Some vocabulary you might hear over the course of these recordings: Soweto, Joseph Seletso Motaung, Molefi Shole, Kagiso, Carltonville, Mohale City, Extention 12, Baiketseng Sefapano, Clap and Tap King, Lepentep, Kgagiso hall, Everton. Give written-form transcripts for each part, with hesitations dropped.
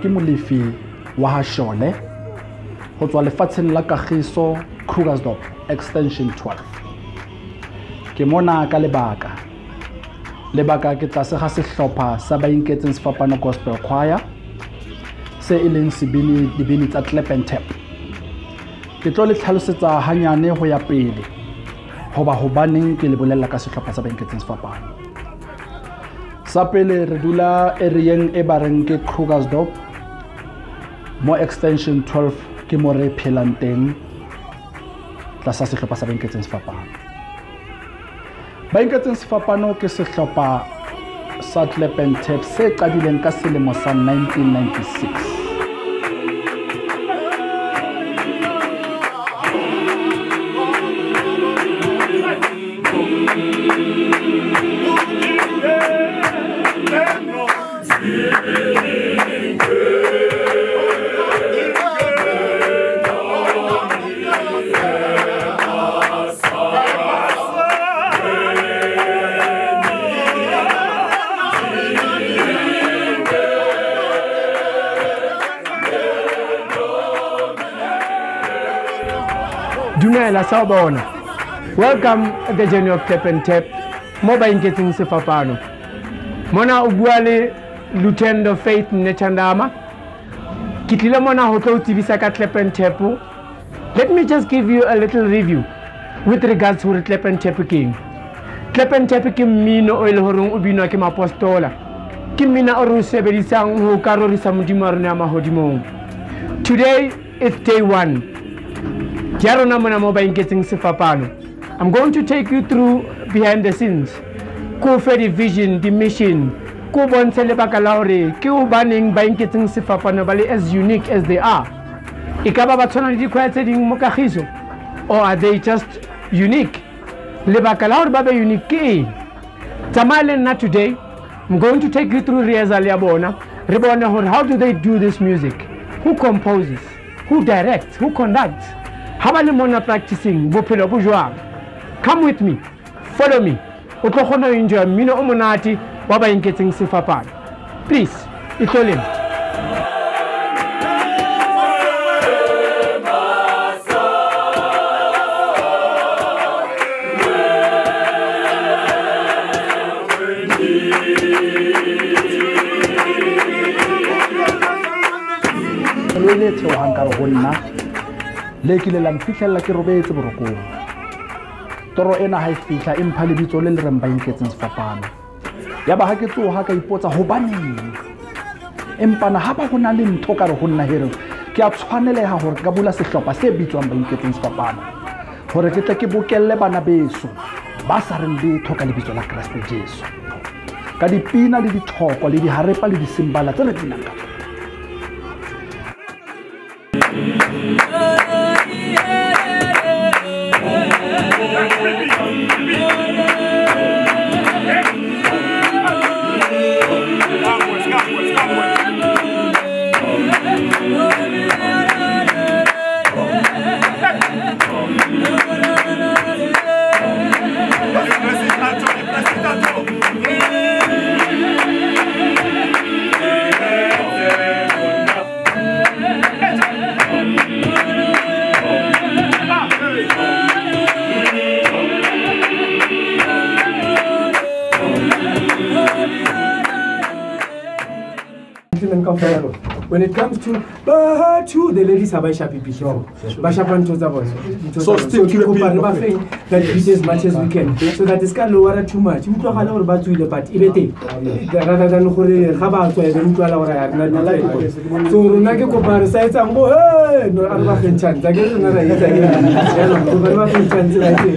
Ke Molefi Shole go tswa lefatsheng la Kgagiso hall Extension 12. Ke mona ka lebaka ke tlase ga sehlopha sa Baiketseng Sefapano Gospel Choir se e leng sebini dibini tsa Clap and Tap. Ke tlo le tlhalosetsa hanyane ho ya pele hoba hobaneng ke le bolella ka sehlopha sa Baiketseng Sefapano. Sa pele re dula ereyeng e bareng ke Kgagiso mo Extension 12 ke mo re phelang teng tlasa sehlopha sa Baiketseng Sefapano. Baiketseng Sefapano ke sehlopha sa Clap and Tap se qadileng ka selemo sa 1996. Dumela sawbona. Welcome at the journey of Clap and Tap. Mobile Baiketseng Sefapano. Mona ubuale Lieutenant of Faith Nechandama. Kitlile mona ho tlo tsebisa ka Clap and Tap. Let me just give you a little review with regards to Clap and Tap King. Clap and Tap King mino o ile horong o binwa ke mapostola. Ke mina o re sebedisang ho karorisa modimo a rena mahodimong. Today is day 1. I'm going to take you through behind the scenes. Kufa the vision, the mission. Kubon selebakalaore. Kubaning Baiketseng Sefapano bali as unique as they are. Ikaba batsona di kwetse ding mokagiso, or are they just unique? Lebakalaore babe unique ke. Tamale na today. I'm going to take you through rehearsal ya bona. Ribona hore how do they do this music? Who composes? Who directs? Who conducts? How about the practicing? Come with me, follow me. Please, it's all in. Lekile la mfihlella ke robetse borokong. Toro ena ha ifihla empa lebitso le le reng Baiketseng Sefapano. Ya ba ha ke tsoha ka ipotsa hobaneng. Empa na ha ba hona le ntho ka re ho nna here. Ke a tshwaneleha hore ka bula sehlopha se bitswang Baiketseng Sefapano. Hore ke tle ke bokelle bana beso ba sa reng letho ka lebitso la Kriste Jesu. Ka dipina le dithoko le diharepa le disimbala tsena di nang ka. Thank you. When it comes to Bahatu, the ladies have Aisha Pipisho. Bashapan Tozavos. So still keep up that we do as much as we can. So that is can lower too much. You talk about to the party. Rather than Haba, so I don't allow her. So Runaka Kopar says, I'm going to have a chance. I guess another chance. I say,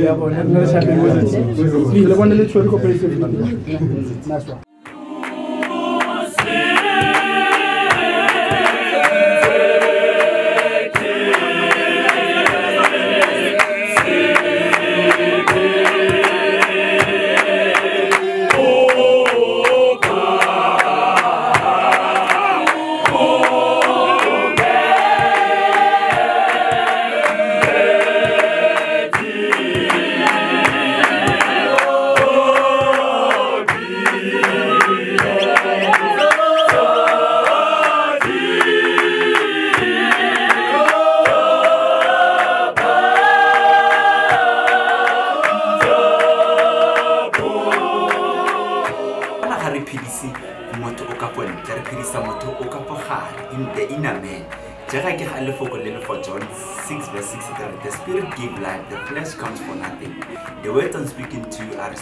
I'm not happy with it. The one literally cooperation. That's right.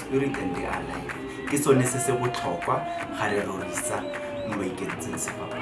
Spirit and they are life. It's so necessary to talk about Rorisa Baiketseng Sefapano.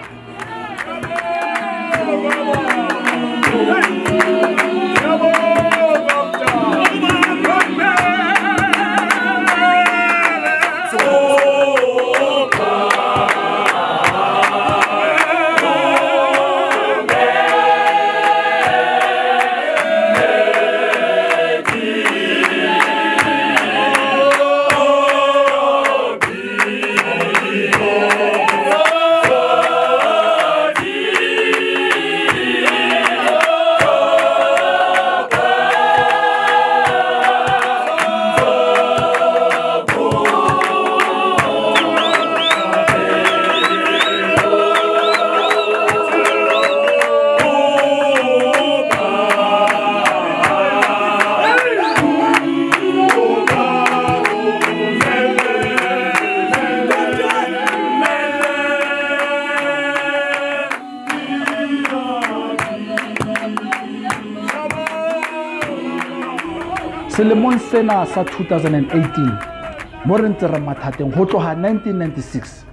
Selemong sena sa 2018 mo re ntse re mathateng ho tloha 1996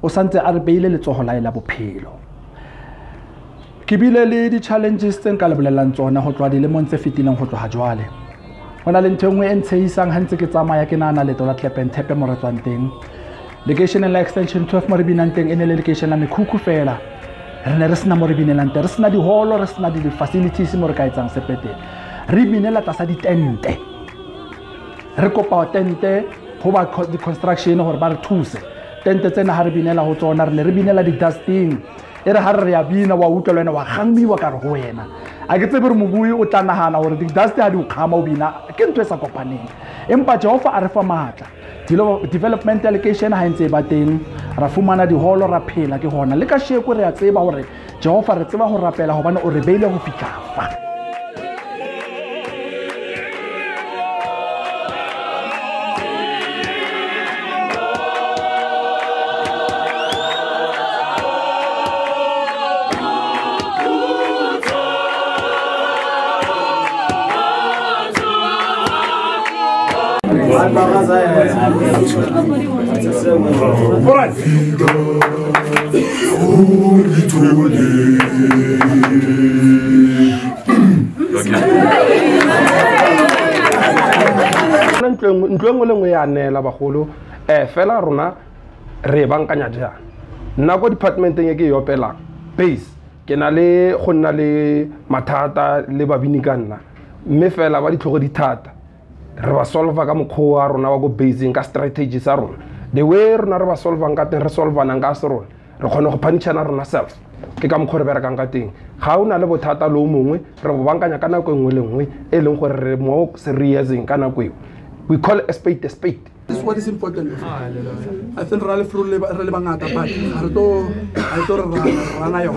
o santse a re beile letsoho la ela bophelo. Ke bile le di-challenges tse nka le bolelang tsona ho tloha dilemong tse fetileng ho tloha jwale. Ho na le ntho e nngwe e ntshehisang ha ntse ke tsamaya ke nahana leeto la Clap and Tap mo re tswang teng. Lekeisheneng la Extension 12 mo re binang teng e ne le lekeishene la mekhukhu fela. Re ne re sena mo re binelang teng, re sena diholo, re sena di-facilities mo re ka etsang sepete. Re binela tlasa ditente. Re kopa tente ho ba di construction hore ba re thuse tente tsena ha re binela ho tsona re le re binela di dusting e re ha re ya bina wa utlwa wena wa khambiwa ka re ho wena a ke tsebe re mobui o tla nahana hore di dust ha di o khama o bina ke ntwe sa kopaneng empa Jehova a re fa matla development allocation ha ntse ba teng ra fumana di holo ra phela ke hona le ka sheko re ya tseba hore Jehova re tseba ho rapela hobane o re beile ho fika. La bagolo fela rona re bankanya jang nna ko department eng ke yopela base ke na le go nna le mathata le babini ka nna mme fela ba ditlhogo dithata re ba solve ka mokgwa wa rona wa go basing ka strategy sa rona the way rona re ba solve ka teng re solve nang ka se rona re kgone go punishana rona self ke ka mokgwa re berekang ka teng ga ona le bothata lo mongwe re go bankanya kana ko engwe lengwe e leng gore re mo serious kana ko. We call it a spade a spade. This is what is important. I think Raleigh Fru Relevant at Ranayo.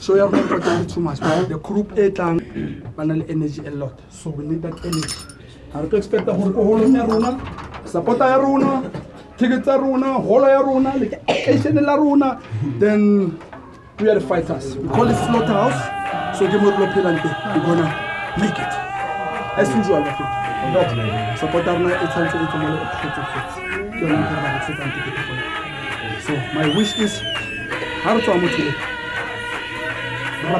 So you are not talking too much. The group 8 panel energy a lot. So we need that energy. I don't expect the whole Runa, support Aruna, tickets Aruna, Hola Aruna, Asian Laruna, then We are the fighters. We call it slaughterhouse. So give me the pill and we're gonna make it. As usual, I think. Support our night, it's time to eat a money of 40 feet. So my wish is how to amutilate. How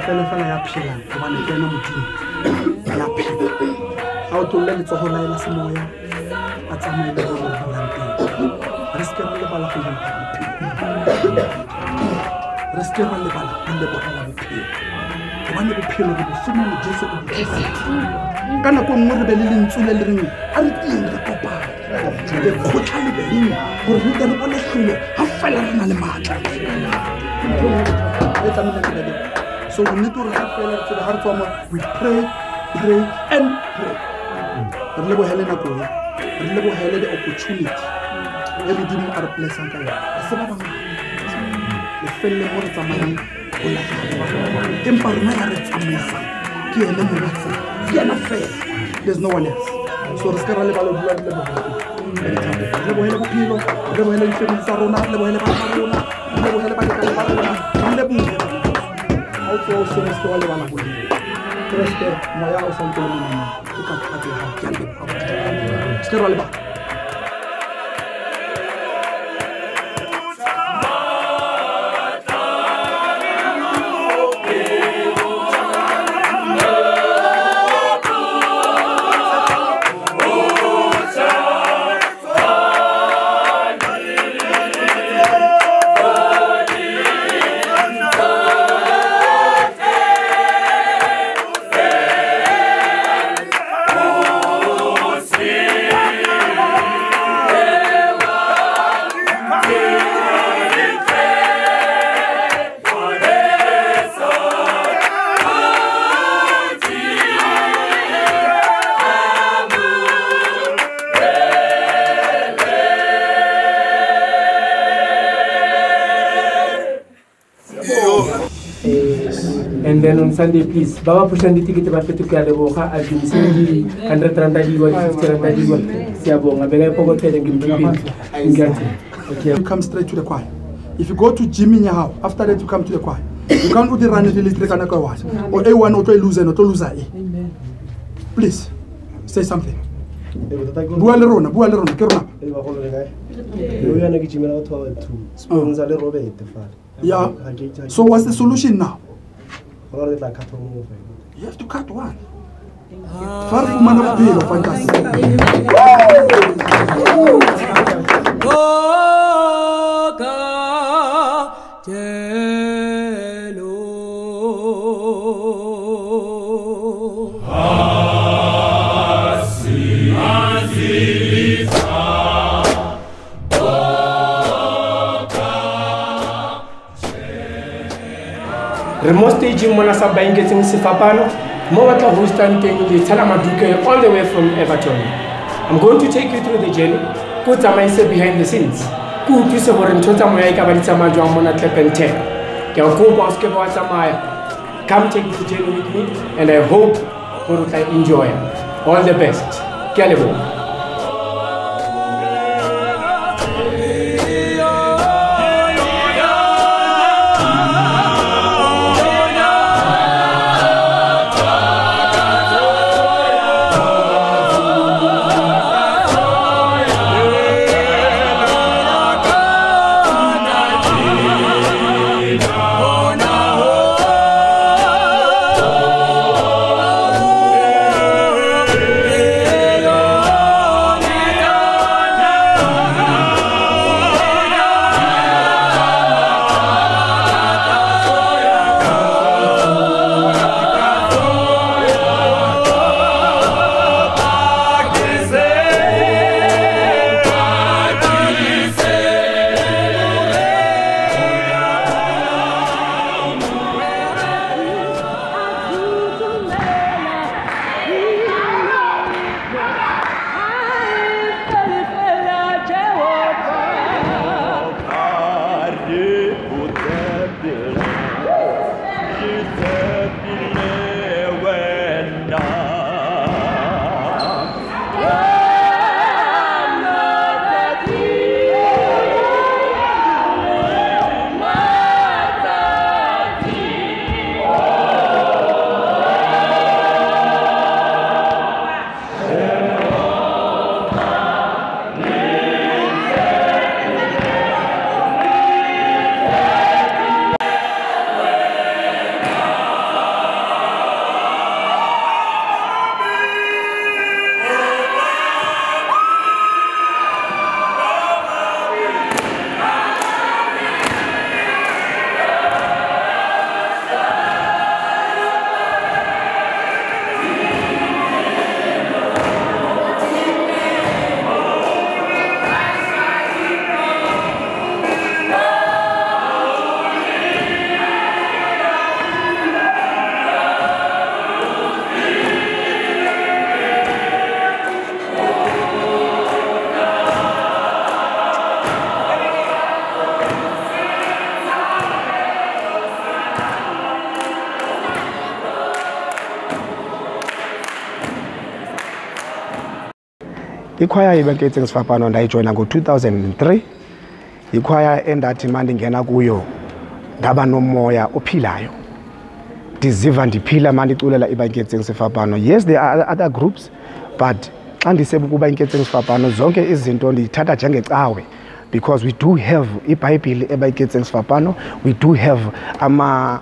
to let it to Hola Samoya at some of the So we need to refer to the heart of our. We pray, pray, and pray. Relebo Helena go. Relebo Helena the opportunity. Every day we are blessing God. Sebaba nga. The fellow more tsamani ola. Temper na are tsamisa. Ke ene mo ratsa. Ke na fair. There's no one else. So riskara le balo bula le bo. Relebo Helena go philo. Relebo Helena ke mo tsarona. Relebo Helena ba tsarona. Relebo Helena ba ka ba tsarona. Relebo Outro semestre olha lá na rua. Cresce, maior o santo menino. O que é que é? Esquerda olha lá. Then on Sunday, please. Baba pushing the ticket about 50 kilos. At the same time, 130 kilos. You come straight to the choir. If you go to gym in your house, after that you come to the choir. You can't do the running till it's gonna go out. Or anyone not to lose and not to lose. Please, say something. Bualerona, Kerna. Yeah. So what's the solution now? You have to cut one. Far from man of the Remostage Monasa Baiketseng Sefapano, Mohale City, all the way from Everton. I'm going to take you through the journey, put a mindset behind the scenes. Put yourself on Tota Moyaka Balitama Jamona Lepentep. Your co boss, come take this journey with me, and I hope you can enjoy. All the best. Kelebo. Ikhwaya iBaiketseng Sefapano ndayijoyina ngo-2003. Ikhwaya endathi mandingena kuyo ngaba nomoya ophilayo. Ndiziva ndiphila mandiculela iBaiketseng Sefapano. Yes, there are other groups, but andisebe kuba iBaiketseng Sefapano zonke izinto ndithatha njengecawe. Because we do have iBhayibhile eBaiketseng Sefapano, we do have ama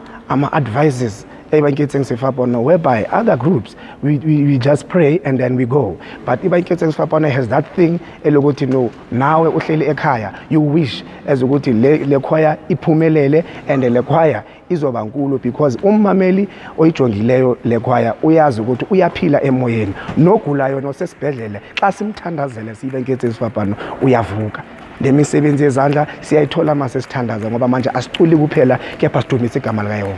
advices eBaiketseng Sefapano, whereby other groups we just pray and then we go. But iBaiketseng Sefapano has that thing elokuthi no nawe uhleli ekhaya you wish as ukuthi le choir iphumelele and le choir izoba nkulu because ummameli oyijongileyo le choir uyazi ukuthi uyaphila emoyeni nogulayo nosesibhedlele xa simthandazele siBaiketseng Sefapano uyavuka. Lemisebenzi yezandla siyayithola mase sithandaza ngoba manje asiculi kuphela kepha sidumisa igama lika Yehova.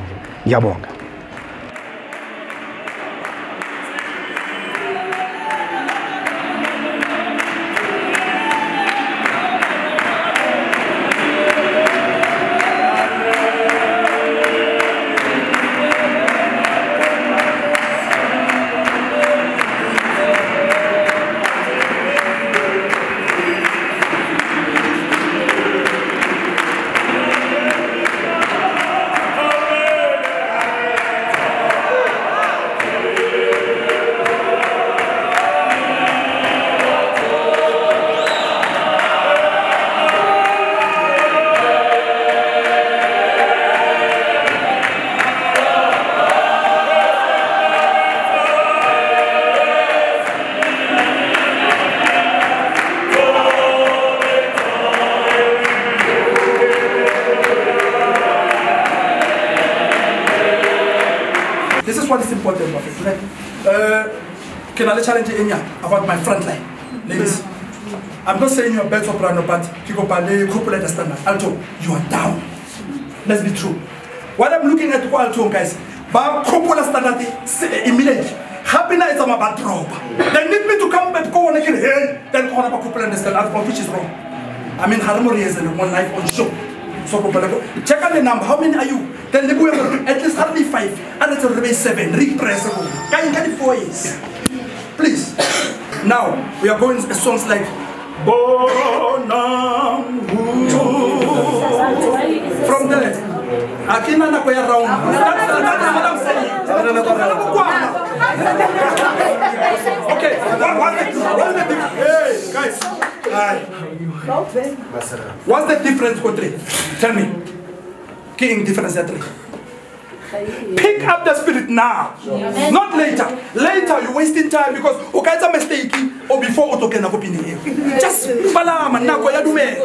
Ngiyabonga. This is what is important, right? Can I challenge you about my front line? Ladies, I'm not saying you're better soprano, but you go ballet, corporate standard. Alto, you are down. Let's be true. What I'm looking at, alto, guys, but corporate standard immediately. Happiness is on my bad drop. They need me to come back, go on again, hey, then go on about corporate standard, which is wrong. I mean, harmony is one life on show. So, check out the number. How many are you? Then they will at least hardly 5, and it's already 7. Repress. Can you get it 4 years? Please. Now we are going to songs like from there. I cannot go around. That's what I'm saying. Okay. Hey guys. What's the difference between? Tell me. King difference at 3. Pick up the spirit now, yes. Not later. Later you're wasting time because okaita mistake or before otoken of opinion. Just palama nako ya dume.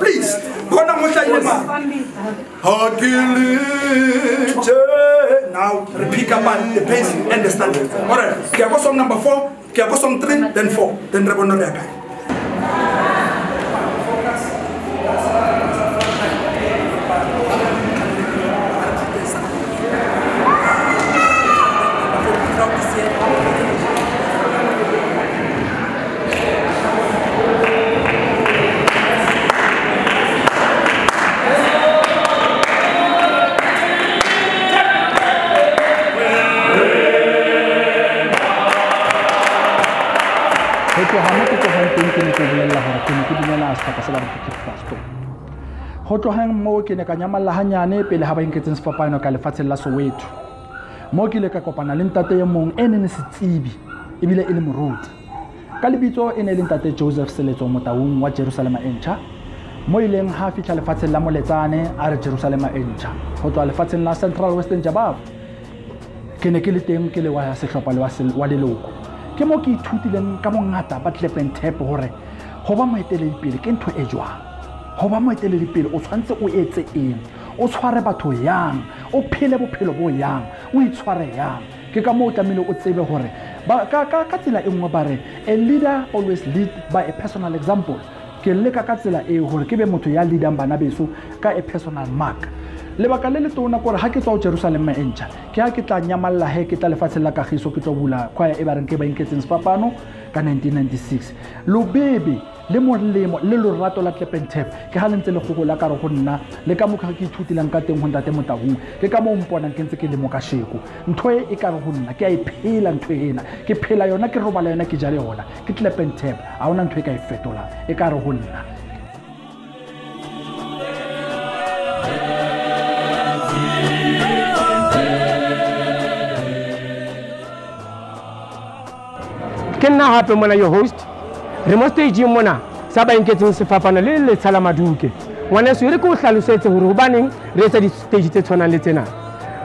Please. Kona mosha yema. Now pick up on the pace and the standard. All right. Kiago song number 4, kiago song 3, then 4, then rebonoria guy. Hotohang mo ke ne ka nyamalla hanyane pele ha ba Baiketseng Sefapano ka lefatsheng la Soweto. Mo ke le ka kopana le ntate e mong ene ne setsibi e bile e le moruti. Ka lebitso ene le ntate Joseph Seletso Motaung wa Jerusalem e Ntjha. Mo ileng ha fihla lefatsheng la Moletsane a re Jerusalem e Ntjha. Ho tloha lefatsheng la Central Western Jabab. Ke ne ke le teng ke le wa sehlopha wa leloko. Ke mo ke ithutileng ka mongata ba Lepentep hore ho ba moeteledipele ke ntho e jwang. Ho ba moeteledipele o tshwantse o etse eng, o tshware batho yang, o phele bophelo bo yang, o itshware yang. Ke ka mo tlamelo o tsebe hore ba ka tsela engwe ba re a leader always lead by a personal example. Ke le ka tsela e hore ke be motho ya leader bana beso ka a personal mark. le bakalele tona gore ha ke tswa o Jerusalem ma encha ke ha ke tla nyamalla he ke tla lefatshe la Kgagiso ke tlo bula khwae e ba reng ke Baiketseng Sefapano ka 1996 lo bebe le molemo le lo rato la Lepentep ke ha lentse le gogo la ka re go nna le ka mokha ke ithutilang ka teng hontate motagong ke ka mo mponang ke ntse ke le mo ka sheko nthoe e ka re go nna ke a iphela nthoena ke phela yona ke robala yona ke jale yona ke Lepentep a hona nthoe ka ifetola e ka re go nna. Can now happen when your host remote Mona Saban getting Sefapano le Salamaduke. When I Suriko Salusets of Rubaning, Reta stage Tetona Letena.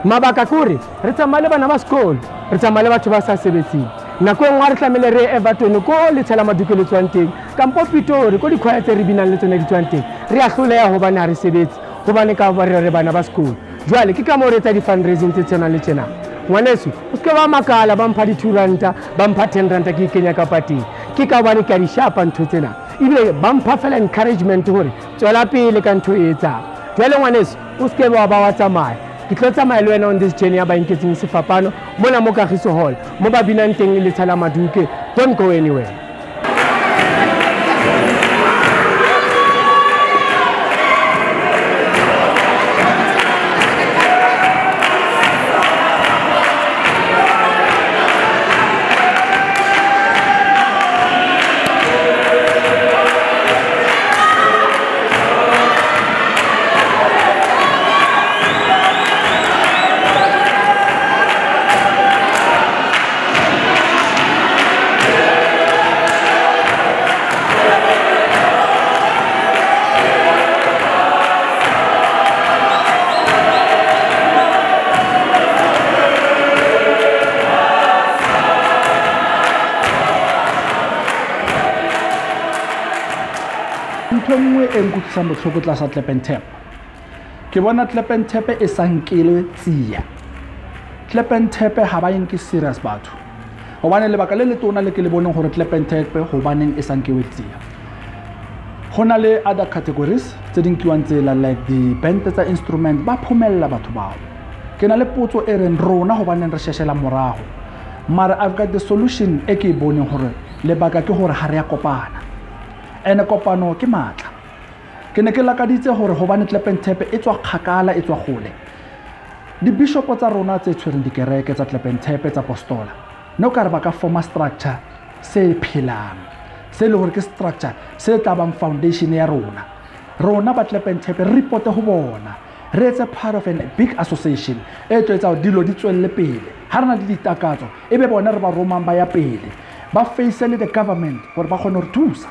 Mabakakuri, Reta Maleva Namaskol, Reta Maleva Tubasa Sebeti. Nakon Marta Melere Everton, Nicole, the Salamaduke Lutuante, Campopito, Ricoli Quiet Ribina Lutuante, Riasulea Hobana Sebet, Hobaneka Varibanaba School. Joel Kikamoreta fundraising Tetona Letena. Wanesu, uskawa makala bampati turanta, bampati nranta kikenya kapati. Kika wani karishapa ntutena. Ibile bampafela encouragement hori. Cholapi ile kantu eta. Tuwele wanesu, uskawa wabawata mai. Kiklota maelwe na on this journey haba Baiketseng Sefapano. Mona mo Kgagiso hall. Moba binantengi le salama duke. Don't go anywhere. Sa botlhoko tlasa Lepentep ke bona Lepentep e sankele tsiya Lepentep ha ba yeng ke serious batho ho bana le bakale le tona le ke le boneng gore Lepentep ho baneng e sankewe tsiya hona le other categories tse ding ke wantse la like the band tsa instrument ba phomella batho bao ke na le potso e reng rona ho baneng re sheshela morago mara I've got the solution e ke boneng gore le baka ke gore ha re ya kopana ene kopano ke matla. Ke ne ke lakaditse gore go bane Lepentep e tswa kgakala e tswa gole. Di bishop tsa rona tse tshwereng dikereke tsa Lepentep tsa apostola. No ka re ba ka form structure se phelang. Se le gore ke structure se tabang foundation ya rona. Rona ba Lepentep reporte go bona. Re etse part of a big association e tswetsa dilo di tswelle pele. Ha rena di ditakatso e be bona re ba romang ba ya pele. Ba face le the government gore ba gone re thusa.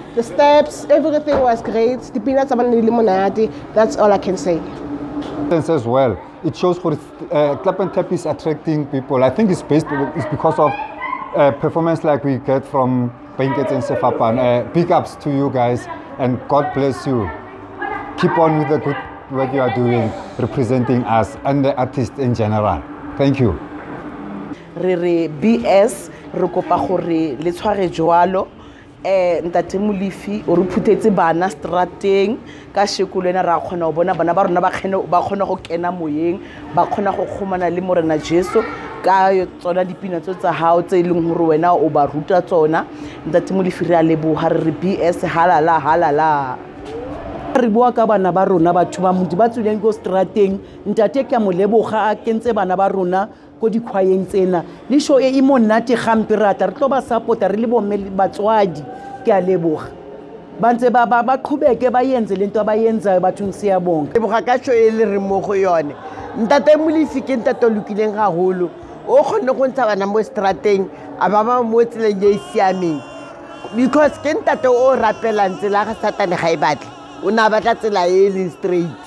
the steps, everything was great. The peanuts and the lemonade, that's all I can say. As well, it shows for Clap and Tap is attracting people. I think it's because of performance like we get from Baiketseng Sefapano. Big ups to you guys and God bless you. Keep on with the good work you are doing, representing us and the artists in general. Thank you. Re BS, re kopa gore le tshware jwalo. Ntate Molefi o re phutetse bana strateng ka shekolwana ra khona o bona bana ba rona ba khona go kena moyeng ba khona go khomana le morena Jesu ka tsona dipina tsa hao tse leng hore wena o ba ruta tsona ntate Molefi re a leboha re re BS halala halala re bua ka bana ba rona batho ba mudi ba tsweleng go strateng ntate ke mo leboga a kentse bana ba rona go di khwaeng tsena le show e e monate gampirata re tlo ba support re le bomme batswadi ke a leboga bantse ba khubeke ba yenze lento abayenzayo bathung siyabonga leboga ka show e le re mo go yone ntate Molefi ke ntate lokileng ga holo o khone go ntsha bana mo strateng aba ba mo tseleng ye siameng because ke ntate o rapelang tsela ga satane ga e batle o na batla tsela e le straight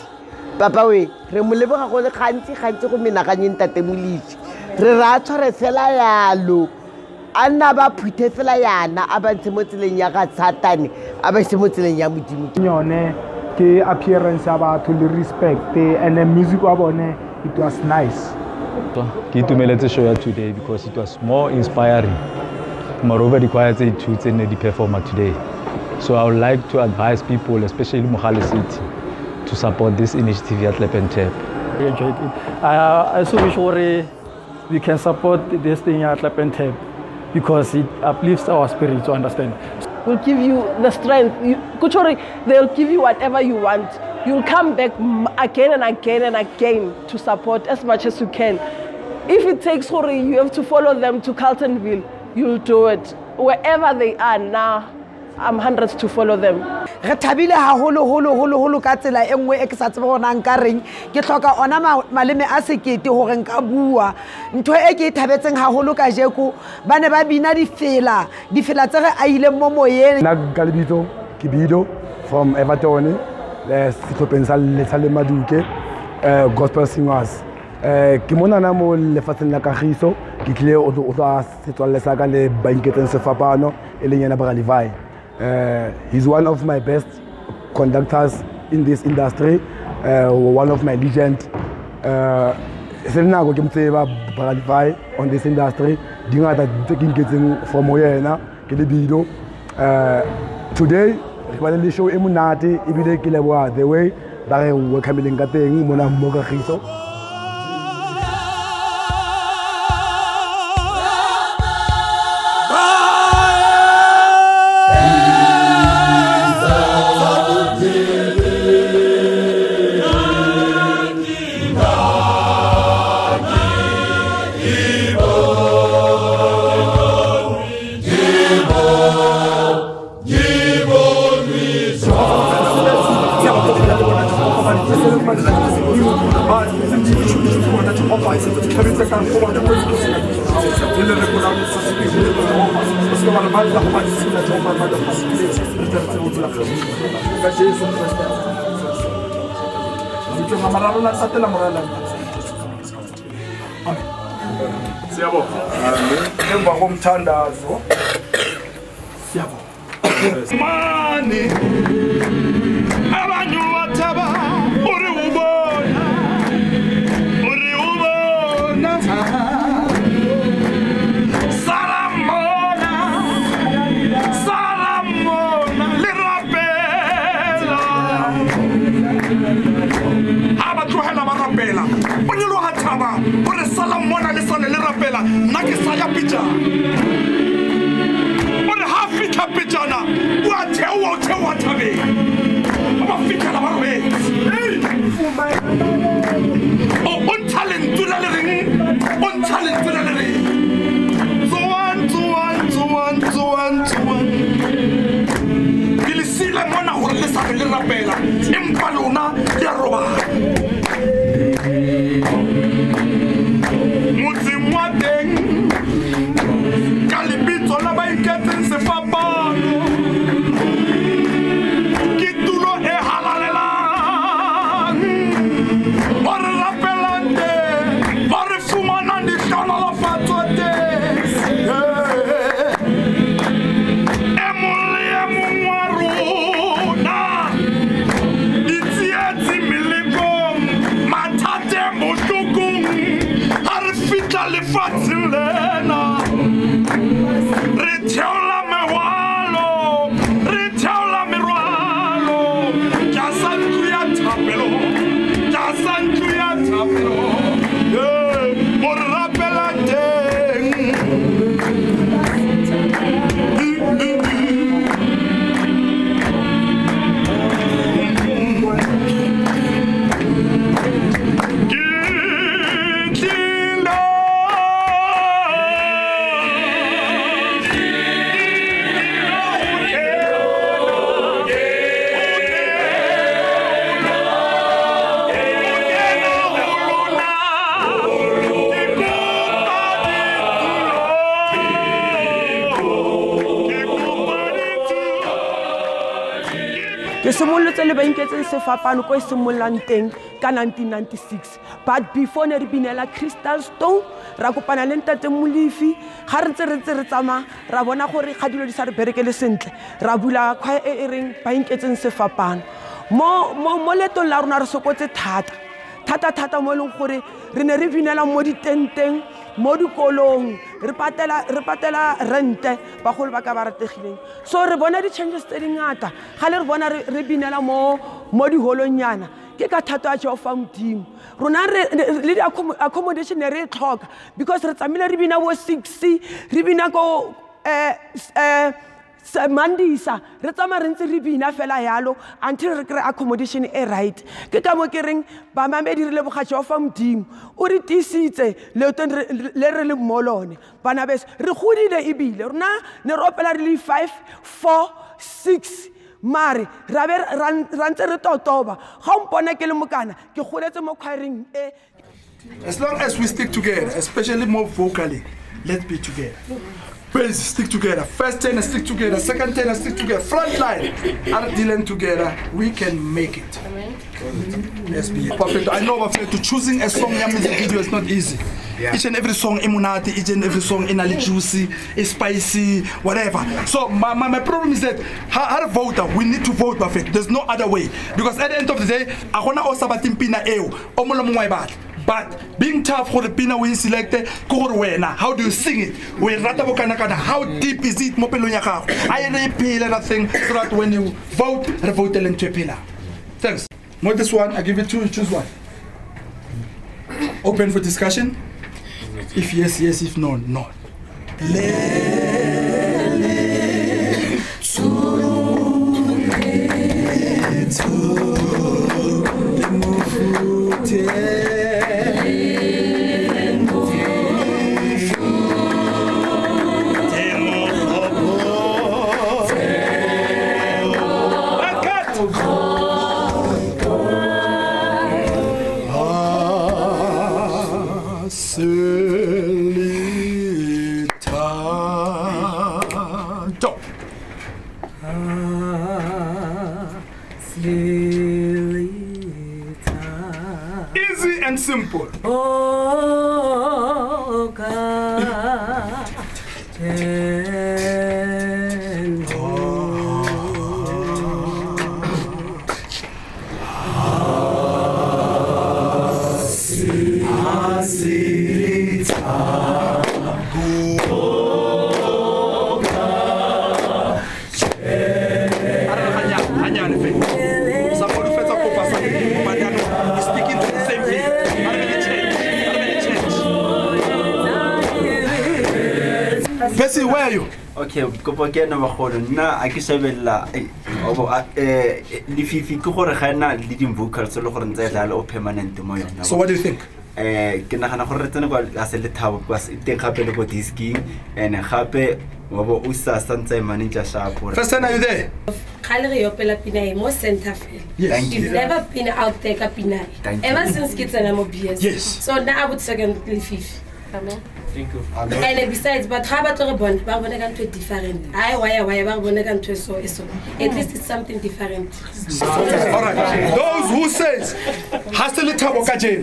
Papa we re moleboga go le gantsi go menaganyeng tate Molefi re ra tshware fela yalo ana ba phuthe fela yana aba ntse motseleng ya ga Satane aba se motseleng ya modimo yone ke appearance ya batho le respect and the music wa bone it was nice ke itumeletse show ya today because it was more inspiring moreover requires it to attend the performer today so I would like to advise people especially Mohale City to support this initiative at Lepentep. We enjoyed it. I also wish we can support this thing at Lepentep because it uplifts our spirit to understand. We'll give you the strength. They'll give you whatever you want. You'll come back again and again and again to support as much as you can. If it takes you have to follow them to Carltonville, you'll do it. Wherever they are now, I'm 100 to follow them. Re thabile ha holo ka tsela engwe e ke sa tsebe hona nka reng ke tlhoka ona maleme a sekete hore nka bua ntho e ke thabetseng ha holo ka jeko bane ba bina difela tse re a ile mo moyeng na galibito ke bido from Everton setlhophensal le sa le maduke gospel singers ke mona na mo lefatsheng la Kgagiso ke tlile o tla setswalle sa ka le Baiketseng Sefapano e leng yana ba galivai. He's one of my best conductors in this industry, one of my legends. On this industry, from today, we show the way we're coming. Ke simolotse le Baiketseng Sefapano ko e simololang teng ka 1996, but before ne re binela Crystal Stone ra kopana le ntate Molefi ga re tseretse re tsama ra bona gore kgadilo di sa re berekele sentle ra bula khwa e reng Baiketseng Sefapano mo leto la rona re sokotse thata mo leng gore re ne re binela mo ditenteng mo dikolong re patela rente bagolo ba ka ba rategileng so re bona di-changes tse dingata ga le re bona re binela mo diholonyana ke ka thato ya Jehova Modimo rona le accommodation ne re tlhoka because re tsamile re bina bo 60 re bina ko Mandisa re tsama re ntse re bina fela yalo until re kry accommodation e right ke ka mo ke reng ba mamedi re le bogatse of Modimo o re tisitse le re le mmolone bana bese re godile ebile rona ne ropela re le 5 4 6 mare ra be ra ntse re totoba ga mpona ke le mokana ke goletse mo khwaring e. As long as we stick together, especially more vocally, let's be together. Base, stick together. First ten, stick together. Second ten, stick together. Front line, are dealing together. We can make it. Let's be perfect. I know, but to choosing a song in music video is not easy. Yeah. Each and every song, imunati, each and every song, inali juicy, is spicy, whatever. So my problem is that our voter, we need to vote perfect. There's no other way because at the end of the day, I wanna also batimpina eo, omola muwaibat. But being tough for the pina we selected, how do you sing it? How deep is it? I repeat anything so that when you vote, vote into a pillar. Thanks. Not this one, I give it to you, choose one. Open for discussion? If yes, yes, if no, no. Easy and simple. Oh God. Bessie, where are you? Okay, so what do you think? First time, are you there? Yes. You've never been out there, ever since kids and I'm obvious. Yes. So now I would second Leafy. Amen. Thank you. And besides, but how about the bond? But when I can do it different, why? When I can do it so. At least it's something different. All right. Those who says, hustle it up, okay?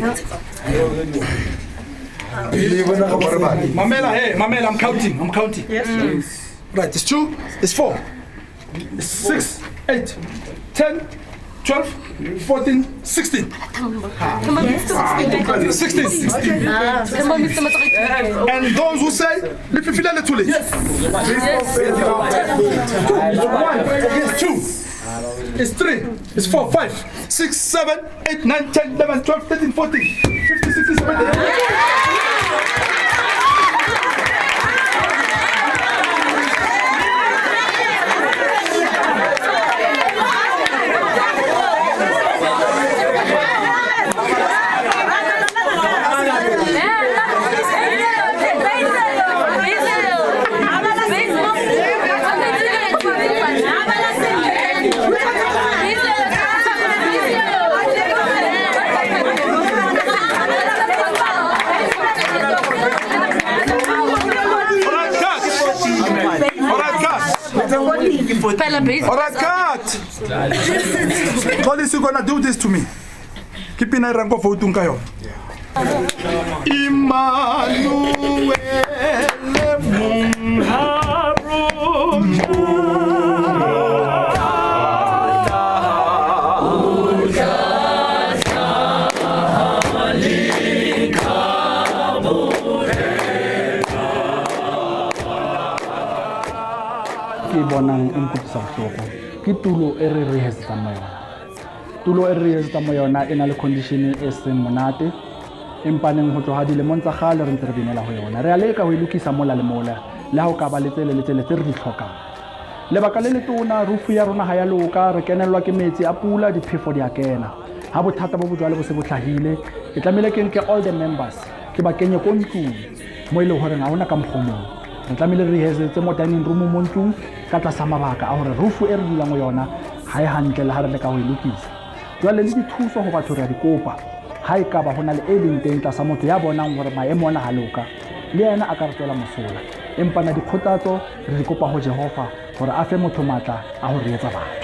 Mamela, hey, Mamela, I'm counting. Yes. Right, it's 2, it's 4, 6, 8, 10. 12, 14, 16. 16. And those who say, let me feel too late. Yes. It's 1, it's 2, it's 3, it's 4, 5, 6, 7, 8, 9, 10, 11, 12, 13, 14, 15, 16, 17, 18. Alright, cut! Police, you're gonna do this to me. Kipina rango foutun kayo. Immanuele Mungharuna. Ke tulo e re rehetsa moyo. Tulo e re rehetsa moyo na ena le condition e se monate. Empa neng ho tloha dilemong tsa kgale re intervenela ho yona. Re a leka ho lokisa mola le mola. Le ha o ka ba letsele tse re di tlhokang. Lebaka le letona rufu ya rona ha ya loka, re kenellwa ke metsi a pula, diphefo di a kena. Ha bothata bo bojwale bo se botlhahile, ke tlamehile ke nke all the members ke ba kenye ko ntlong mo ile hore na hona ka mphomong. Tlamehile re rehetse mo dining room mo ntlong ka tlasa mabaka a hore roof e re dulang ho yona ha e hantle le ha re le ka ho lokisa. Jwale le dithuso ho batho re a dikopa ha e ka ba hona le eleng teng tlasa motho ya bonang hore maemo ona ha loka le yena a ka re tswela mosola. Empa na dikgotatso re di kopa ho Jehova hore a fe motho matla a ho reetsa batho.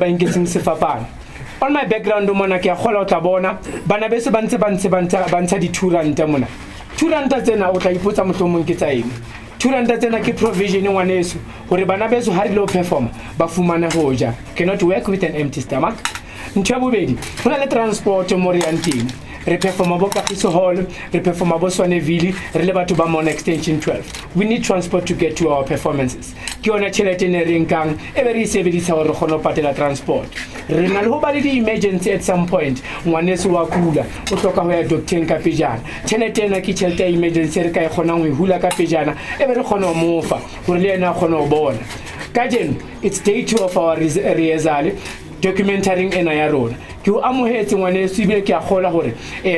Baiketseng Sefapano. On my background mona ke a khola bona bana be se bantse di 2 rand mona. 2 rand tsena o tla ipotsa mohlomong ke tsa eng. 2 rand tsena ke provision ngwaneso gore bana be so ha di low perform ba fumana hoja. Cannot work with an empty stomach. Ntho bobedi, hona le transport mo re anting. Re performa bo Kgagiso hall, re performa bo Carltonville, re le batho ba mo Extension 12. We need transport to get to our performances. Ke ona chelete ne re nkang e be re sebedisa hore re kgone ho patela transport. Re na le ho ba le di-emergency at some point. Ngwaneso wa kula o hloka ho ya doctoreng ka pejana. Chelete ena ke chelete ya emergency re ka e kgonang ho e hula ka pejana e be re kgone ho mofa hore le yena a kgone ho bona. Kajeno, it's day 2 of our rehearsal. Documentarying ena ya rona ke o amohetse ngwaneso ibile ke a kgola hore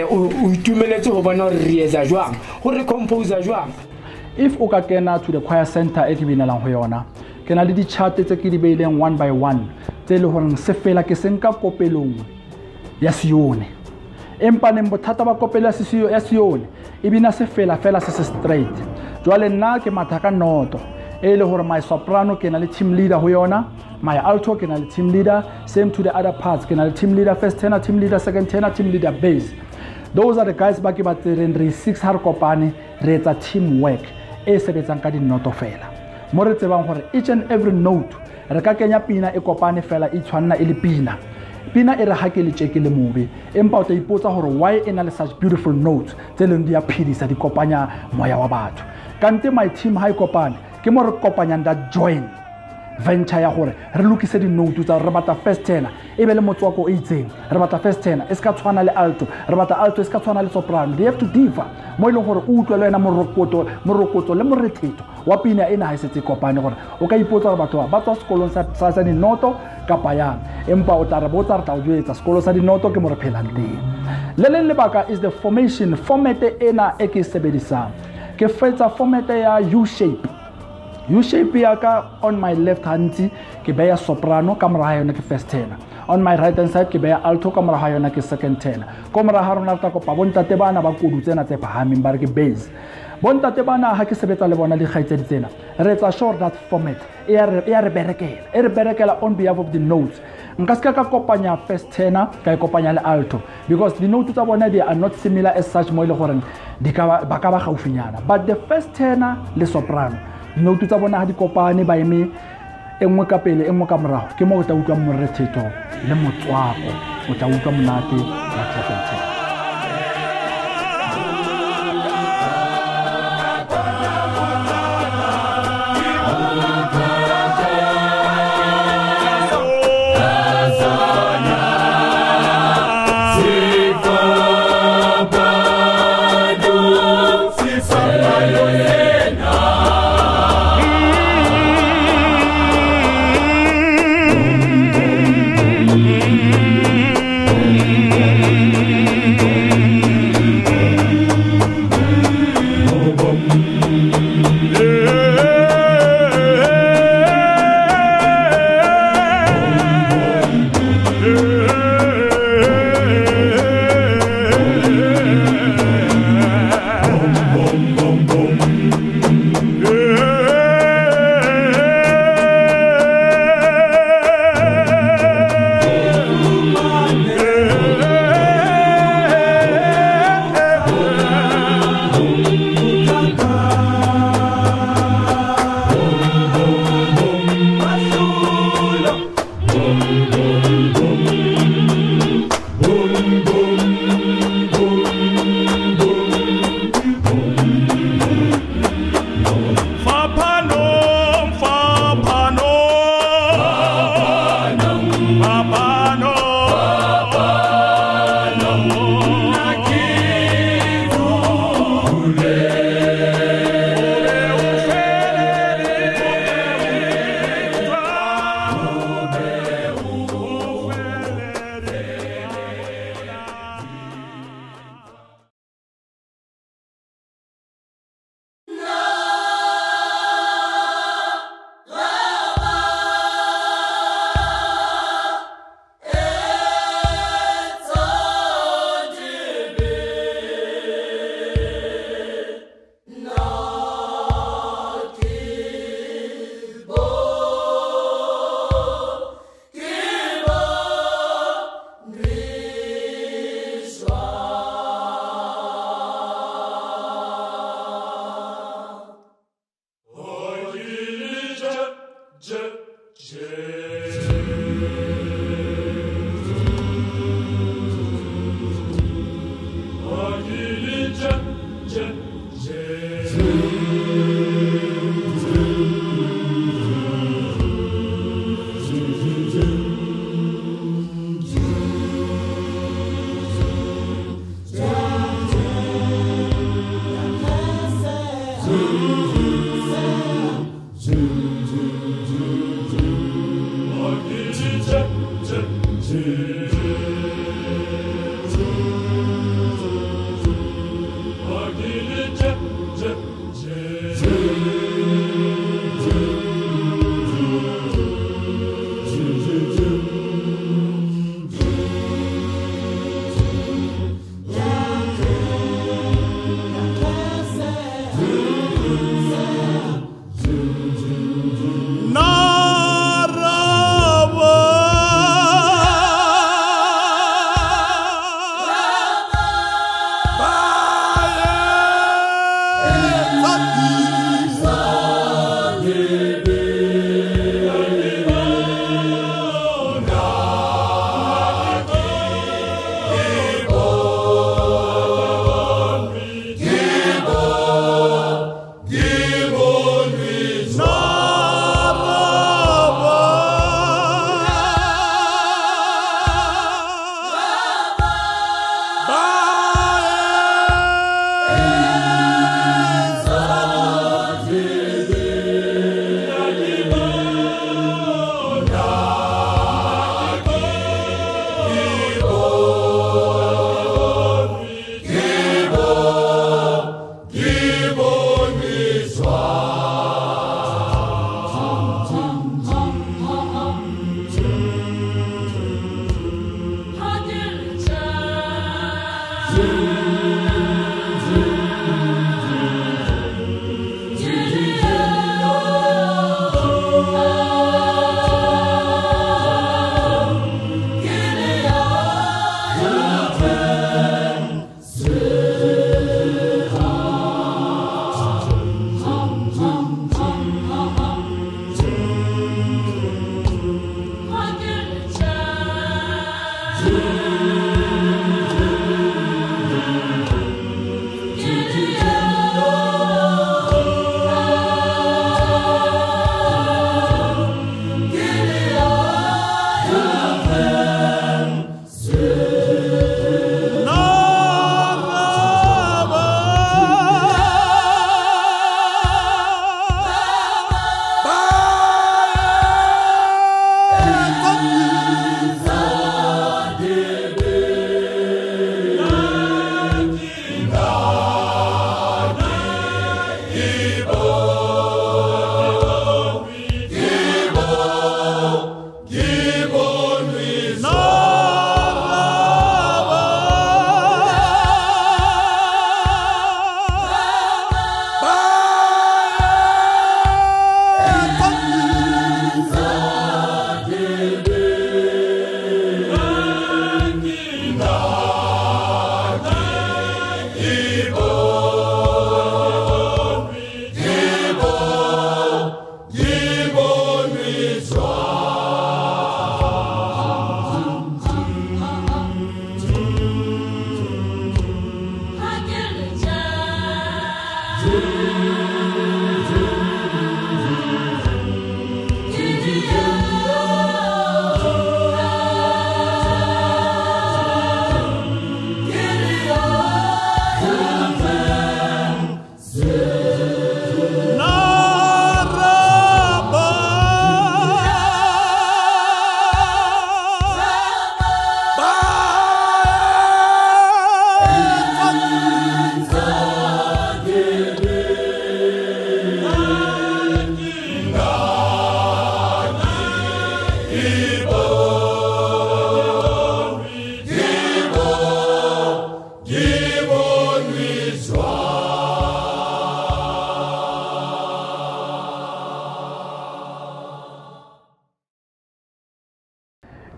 o itumeletse ho bona hore re etsa jwang hore composer jwang. If o ka kena to the choir center e ke binelang ho yona ke na le di chart tse ke di beileng one by one tse le hore se fela ke seng ka kopelong ya sione empa ne bothata ba kopela sisio ya sione e bina se fela se straight jwale nna ke mathaka noto e le hore my soprano ke na le team leader ho yona. My alto ke na le team leader, same to the other parts. Ke na le team leader, first tenor team leader, second tenor team leader, bass. Those are the guys ba ke ba tsereng re 6 ha re kopane re etsa team work e sebetsang ka dinoto fela. Mo re tsebang hore each and every note re ka kenya pina e kopane fela e tshwana e le pina. Pina e re ha ke le tsheke le mobe, empa o tla ipotsa hore why ena le such beautiful notes tse leng di a phidisa di kopanya moya wa batho. Kante my team ha e kopane ke mo re kopanyang that join. venture ya gore re lokise di note tsa re bata first tenor e be le motswako e itseng re bata first tenor e ska tshwana le alto re bata alto e ska tshwana le soprano. They have to differ mo ile gore o utlwa le wena morokotso le moretheto wa pina ena ha setse kopane gore o ka ipotsa gore batho ba tswa sekolong sa di noto ka payana empa o tla re botsa re tla o jwetsa sekolo sa di noto ke mo re phelang teng. Le leng lebaka is the format ena e ke sebedisang ke fetsa format ya U shape yaka on my left hand ke beya soprano ka mora ha yona ke first tenor, on my right hand side ke beya alto ka mora ha yona ke second tenor. Ka mora ha rona re ta kopa bontate bana ba kodutsena tse phahameng ba re ke bass. Bontate bana ha ke sebetsa le bona di kgaitsedi tsena re tsa short that format e re berekela on behalf of the notes. Nka ska ka kopanya first tenor ka kopanya le alto because the notes tsa bona they are not similar as such mo ile gore di ka ba gaufinyana, but the first tenor le soprano no tsa bona ha di kopane ba eme engwe ka pele engwe ka morao ke mo tla utlwa moretheto le motswako o tla utlwa monate wa Clap and Tap.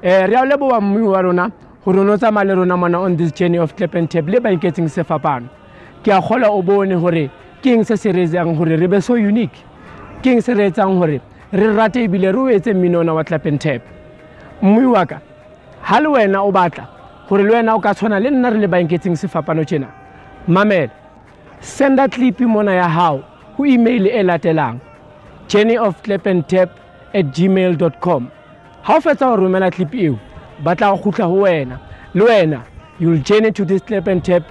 Riaulebo mmu warona horonotsa malerona mana on this journey of Clap and Tap le Baiketseng Sefapano. Ke a gola o bone hore keng se se retsang hore re be so unique. Keng se retsang hore re rate ebile re wetse minona wa Clap and Tap. Mmu waka ha le wena o batla hore le wena o ka tshwana le nna re le Baiketseng Sefapano tjena. Mamela senda clip mona ya hao ho email e latelang journeyofclapandtap@gmail.com. How fast our Romana clip you, but our Huka Huena, Luena, you'll journey to this Clap and Tap,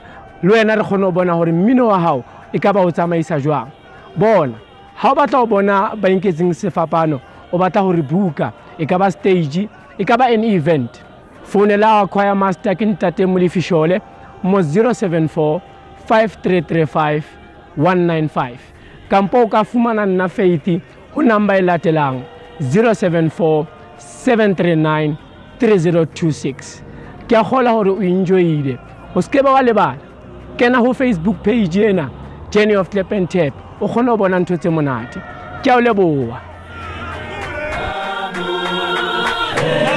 Luena Honobona or Minoa how, Icabotama Sajua. Bon, how about our Bona Baiketseng Sefapano, Obata Horibuka, Icaba stage, Icaba an event. Phonela choir master Kintate Molefi Shole, Mo 074 5335 195. Kampoka Fumana na Feiti, who number Latelang 074 739 3026. Kya hola hore enjoy ide. Oskeba wale ba. Kena ho Facebook page yena Journey of Clap and Tap. O khona bona ntho tse monate. Kya o leboa.